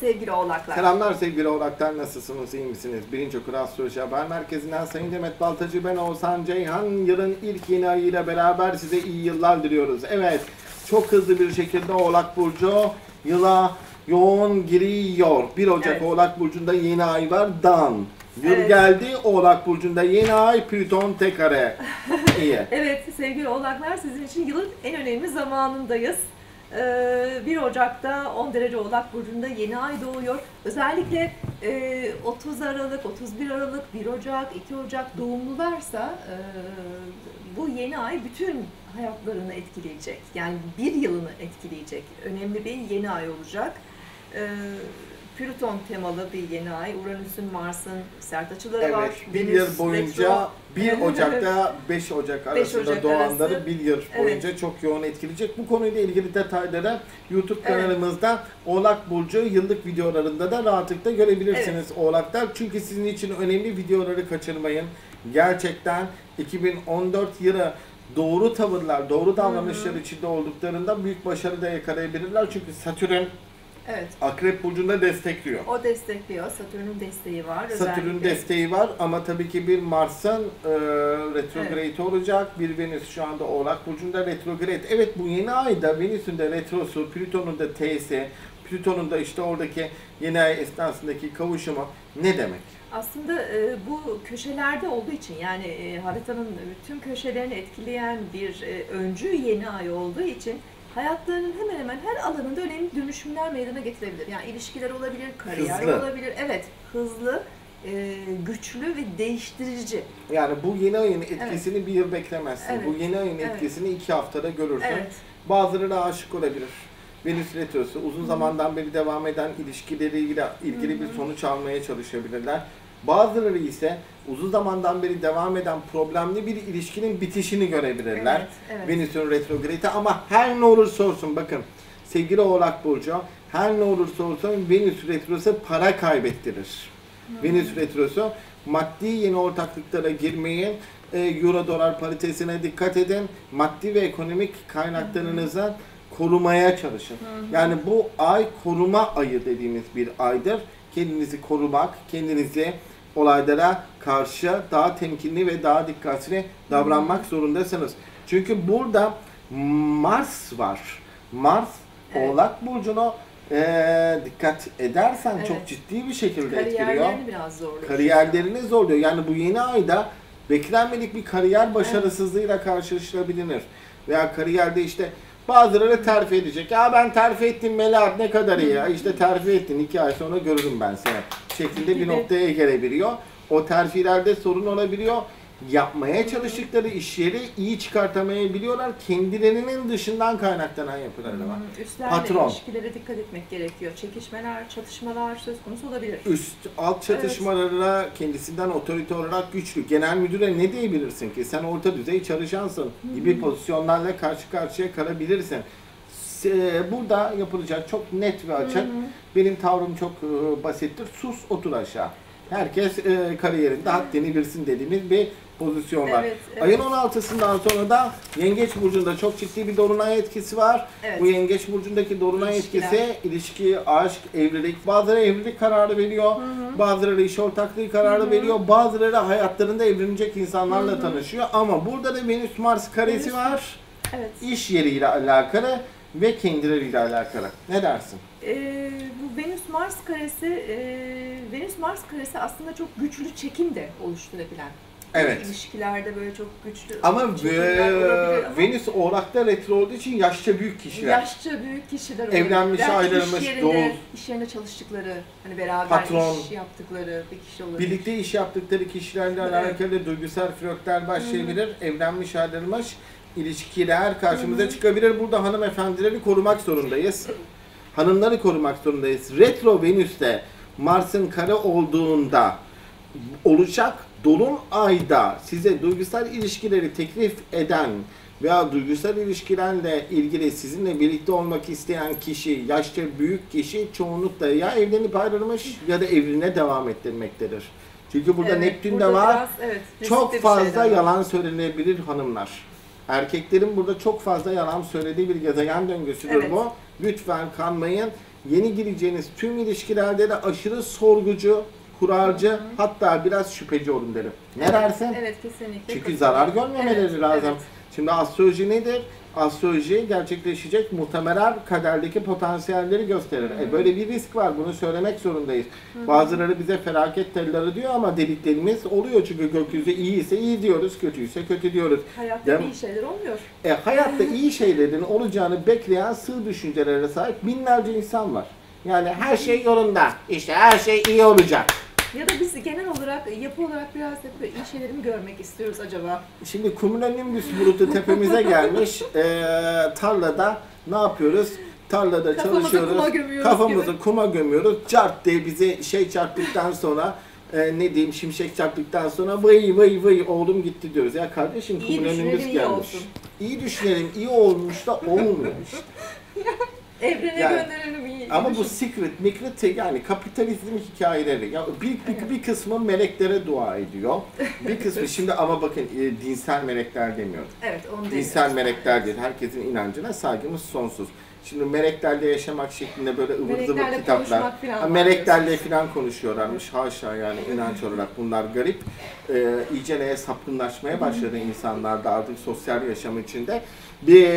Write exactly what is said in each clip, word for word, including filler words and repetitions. sevgili Oğlaklar. Selamlar sevgili Oğlaklar, nasılsınız, iyi misiniz? Birinci Okul Astroloji Haber Merkezi'nden Sayın Demet Baltacı, ben Oğuzhan Ceyhan. Yılın ilk yeni ayıyla beraber size iyi yıllar diliyoruz. Evet, çok hızlı bir şekilde Oğlak Burcu yıla yoğun giriyor. bir Ocak evet. Oğlak Burcu'nda yeni ay var, dan. Yıl evet. geldi, Oğlak Burcu'nda yeni ay, Plüton tek kare. İyi. Evet sevgili Oğlaklar, sizin için yılın en önemli zamanındayız. bir Ocak'ta on derece Oğlak Burcu'nda yeni ay doğuyor. Özellikle otuz Aralık, otuz bir Aralık, bir Ocak, iki Ocak doğumlularsa bu yeni ay bütün hayatlarını etkileyecek. Yani bir yılını etkileyecek. Önemli bir yeni ay olacak. Plüton temalı bir yeni ay. Uranüs'ün, Mars'ın sert açıları evet, var. Bir yıl boyunca bir Ocak'ta beş Ocak arasında beş Ocak doğanları arası. bir yıl boyunca evet. çok yoğun etkileyecek. Bu konuyla ilgili detayları YouTube kanalımızda evet. Oğlak Burcu yıllık videolarında da rahatlıkla görebilirsiniz evet. Oğlaklar. Çünkü sizin için önemli videoları kaçırmayın. Gerçekten iki bin on dört yılı doğru tavırlar, doğru davranışlar Hı -hı. içinde olduklarında büyük başarı da yakalayabilirler. Çünkü Satürn evet. Akrep Burcu'nda destekliyor. O destekliyor. Satürn'ün desteği var. Satürn'ün desteği var ama tabii ki bir Mars'ın e, retrograde evet. olacak. Bir Venüs şu anda Oğlak Burcu'nda retrograde. Evet, bu yeni ayda Venüs'ün de retrosu, Plüton'un da T'si, Plüton'un da işte oradaki yeni ay esnasındaki kavuşumu ne demek? Aslında e, bu köşelerde olduğu için, yani e, haritanın tüm köşelerini etkileyen bir e, öncü yeni ay olduğu için hayatlarının hemen hemen her alanında önemli dönüşümler meydana getirebilir. Yani ilişkiler olabilir, kariyer hızlı. olabilir. Evet, hızlı, e, güçlü ve değiştirici. Yani bu yeni ayın etkisini evet. bir yıl beklemezsin. Evet. Bu yeni ayın etkisini evet. iki haftada görürsün. Evet. Bazılarına aşık olabilir. Venüs retrosu uzun Hı -hı. zamandan beri devam eden ilişkileri ilgili, ilgili Hı -hı. bir sonuç almaya çalışabilirler. Bazıları ise uzun zamandan beri devam eden problemli bir ilişkinin bitişini görebilirler. Evet, evet. Venüs'ün retrograde, ama her ne olursa olsun, bakın sevgili Oğlak Burcu, her ne olursa olsun Venüs retrosu para kaybettirir. Hmm. Venüs retrosu, maddi yeni ortaklıklara girmeyin, euro dolar paritesine dikkat edin, maddi ve ekonomik kaynaklarınızı hmm. korumaya çalışın. Hmm. Yani bu ay koruma ayı dediğimiz bir aydır. Kendinizi korumak, kendinizi olaylara karşı daha temkinli ve daha dikkatli davranmak zorundasınız. Çünkü burada Mars var. Mars, evet. Oğlak Burcu'na e, dikkat edersen evet. çok ciddi bir şekilde etkiliyor. Kariyerlerini biraz zorluyor. Kariyerlerini zorluyor. Yani bu yeni ayda beklenmedik bir kariyer başarısızlığıyla evet. karşılaşılabilir. Veya kariyerde işte bazıları terfi edecek. Ya ben terfi ettim Melih, ne kadar iyi ya. İşte terfi ettin, iki ay sonra görürüm ben seni. Şeklinde bir noktaya gelebiliyor. O terfilerde sorun olabiliyor. Yapmaya çalıştıkları iş yeri iyi çıkartamayabiliyorlar. Kendilerinin dışından kaynaklanan yapıları var. Üstlerle Patron. ilişkilere dikkat etmek gerekiyor. Çekişmeler, çatışmalar söz konusu olabilir. Üst, alt çatışmalara evet. kendisinden otorite olarak güçlü. Genel müdüre ne diyebilirsin ki? Sen orta düzey çalışansın gibi Hı -hı. pozisyonlarla karşı karşıya kalabilirsin. Burada yapılacak çok net ve açık. Hı -hı. Benim tavrım çok basittir. Sus, otur aşağı. Herkes e, kariyerinde haddini bilsin dediğimiz bir pozisyon var. Evet, evet. Ayın on altısından sonra da Yengeç Burcu'nda çok ciddi bir dolunay etkisi var. Evet. Bu Yengeç Burcu'ndaki dolunay İlişkiler. etkisi ilişki, aşk, evlilik. Bazıları evlilik kararı veriyor, Hı-hı. bazıları iş ortaklığı kararı Hı-hı. veriyor, bazıları hayatlarında evlenecek insanlarla Hı-hı. tanışıyor. Ama burada da Venüs Mars karesi Venüs. var. Evet. İş yeriyle alakalı ve kendileriyle alakalı. Ne dersin? Ee, bu Venüs Mars karesi e, Venüs Mars karesi aslında çok güçlü çekim de oluşturabilen. Evet. İlişkilerde böyle çok güçlü. Ama, ve, ama Venüs Oğlak'ta retro olduğu için yaşça büyük kişiler. Yaşça büyük kişiler. Evlenmiş, ayrılmış, iş yerinde, iş yerine çalıştıkları, hani beraber patron, iş yaptıkları bir kişi olabilir. Birlikte iş yaptıkları kişilerle evet. alakalı duygusal flörtler başlayabilir. Hı-hı. Evlenmiş, ayrılmış ilişkiler karşımıza Hı-hı. çıkabilir. Burada hanımefendileri korumak zorundayız. Hanımları korumak zorundayız. Retro Venüs'te Mars'ın kare olduğunda olacak dolunayda size duygusal ilişkileri teklif eden veya duygusal ilişkilerle ilgili sizinle birlikte olmak isteyen kişi, yaşça büyük kişi çoğunlukla ya evlenip ayrılmış ya da evliliğine devam ettirmektedir. Çünkü burada evet, Neptün de var. Biraz, evet, çok fazla yalan söylenebilir hanımlar. Erkeklerin burada çok fazla yalan söylediği bir gezegen döngüsüdür evet. bu. Lütfen kanmayın. Yeni gireceğiniz tüm ilişkilerde de aşırı sorgucu, kurarcı, hı hı, hatta biraz şüpheci olun derim. Ne dersin? Evet, evet, kesinlikle. Çünkü kesinlikle zarar görmemeleri, evet, lazım. Evet. Şimdi astroloji nedir? Astroloji gerçekleşecek muhtemelen kaderdeki potansiyelleri gösterir. Hı hı. E böyle bir risk var, bunu söylemek zorundayız. Hı hı. Bazıları bize felaket telleri diyor ama dediklerimiz oluyor çünkü gökyüzü iyiyse iyi diyoruz, kötüyse kötü diyoruz. Hayatta yani, iyi şeyler olmuyor. E, hayatta iyi şeylerin olacağını bekleyen sığ düşüncelere sahip binlerce insan var. Yani her şey yolunda, işte her şey iyi olacak. Ya da biz genel olarak, yapı olarak biraz da böyle iyi şeyleri mi görmek istiyoruz acaba? Şimdi kumulonimbus bulutu tepemize gelmiş, ee, tarlada ne yapıyoruz? Tarlada kafamızı çalışıyoruz, kuma kafamızı gibi. kuma gömüyoruz, cart diye bizi şey çarptıktan sonra, e, ne diyeyim, şimşek çarptıktan sonra vıy vıy vıy oğlum gitti diyoruz. Ya kardeşim, kumulonimbus gelmiş. Olsun. İyi düşünelim, iyi olmuş da olmuyor işte. Evrene yani, gönderelim iyi. Ama düşün. Bu secret, mikret, yani kapitalizm hikayeleri. Ya bir, bir, bir kısmı meleklere dua ediyor. Bir kısmı, şimdi ama bakın e, dinsel melekler demiyor. Evet, onu dinsel melekler değil. Herkesin inancına saygımız sonsuz. Şimdi meleklerle yaşamak şeklinde böyle ıvır zıvır kitaplar. Falan meleklerle falan konuşuyorlarmış. Haşa yani, inanç olarak bunlar garip. Ee, iyice neye sapkınlaşmaya başladı insanlar da artık sosyal yaşam içinde. Bir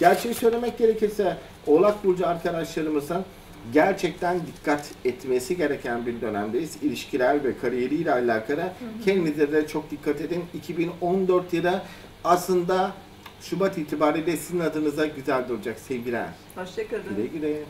gerçeği söylemek gerekirse Oğlak Burcu arkadaşlarımızın gerçekten dikkat etmesi gereken bir dönemdeyiz. İlişkiler ve kariyeriyle alakalı. Kendinize de çok dikkat edin. iki bin on dört yılı aslında Şubat itibariyle sizin adınıza güzel duracak sevgiler. Hoşçakalın. Güle güle.